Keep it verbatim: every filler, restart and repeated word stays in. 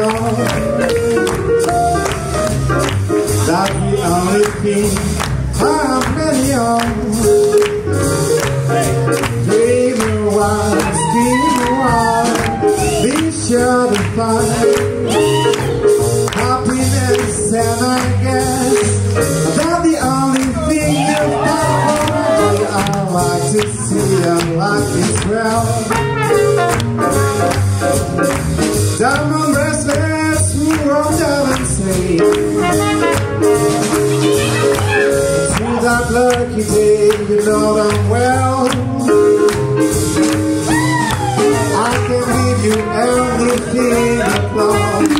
Lord, that we only think how many of dreaming one, dreaming one, be sure to find happiness, and I guess that the only thing you've got. I like to see your life is well. Down on restless, who roll down and say, to that lucky day, you know them well. I can give you everything I love.